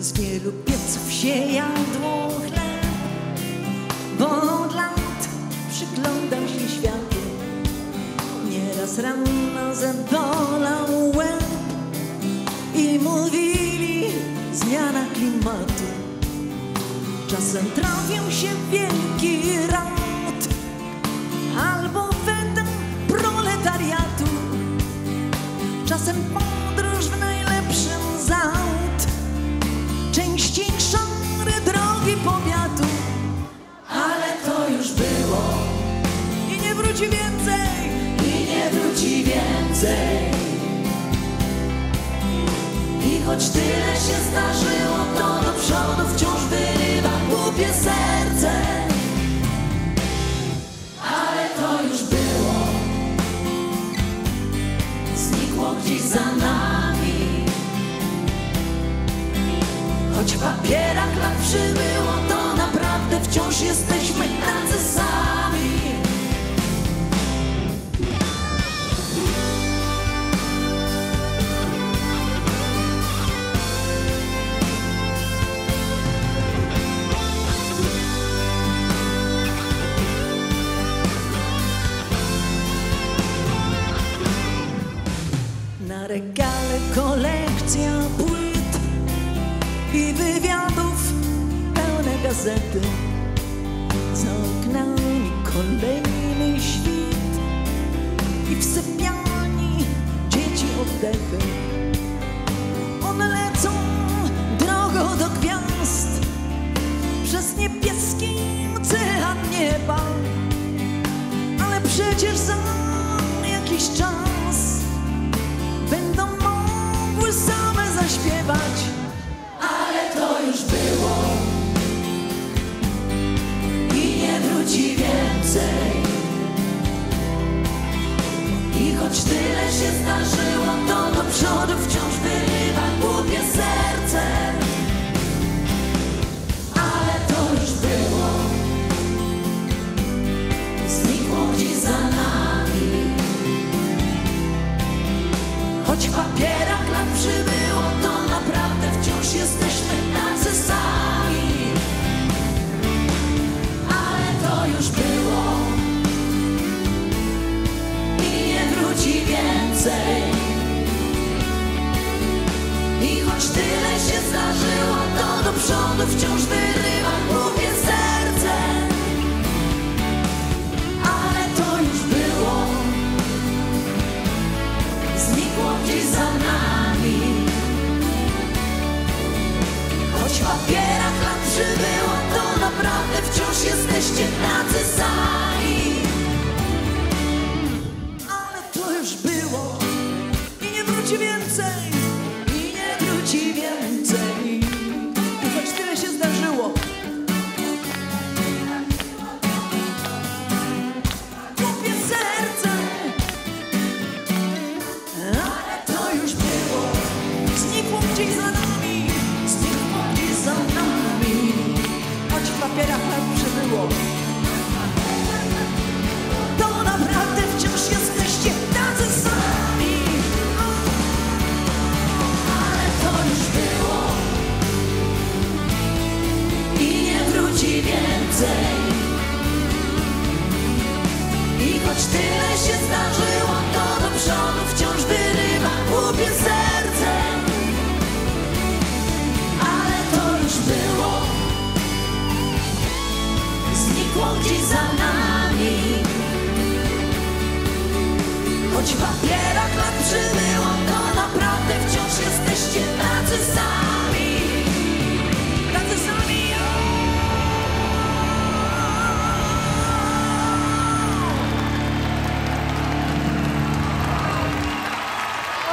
Z wielu pieców się jadło chleb, bo od lat przyglądam się światu. Nieraz rano zabolał łeb i mówili zmiana klimatu. Czasem trafił się wielki raut albo wedem proletariatu. Czasem podróż w najlepszym z aut, częściej krzory drogi powiatu. Ale to już było i nie wróci więcej, i nie wróci więcej. I choć tyle się zdarzyło, to do przodu wciąż wyrywa głupie serce. Ale to już było, znikło gdzieś za nami. Choć w papierach lat przybyło, to naprawdę wciąż jesteśmy tacy sami. Regale, kolekcja płyt i wywiadów pełne gazety. Za oknami kolejny świt i w sypialni dzieci oddechy. One lecą drogą do gwiazd przez niebieski ocean nieba. Ale przecież za jakiś czas będą mogły same zaśpiewać. Ale to już było i nie wróci więcej. I choć tyle się zdarzyło, to do przodu wciąż wyrywa głupie serce. Ale to już było, znikło gdzieś za nami. Choć w papierach lat przybyło, to naprawdę wciąż jesteśmy tacy sami. Ale to już było i nie wróci więcej. I choć tyle się zdarzyło, to do przodu wciąż wyrywa głupie serce. Ale to już było, znikło gdzieś za nami. Choć w papierach lat przybyło, to naprawdę wciąż jesteście tacy sami. Ale to już było i nie wróci więcej, i nie wróci więcej. I choć tyle się zdarzyło, w papierach lat przybyło, to naprawdę wciąż jesteście tacy sami. Ale to już było i nie wróci więcej. I choć tyle się zdarzyło, to do przodu wciąż wyrywa głupie serce. Ale to już było, znikło gdzieś za nami. Choć w papierach lat przybyło,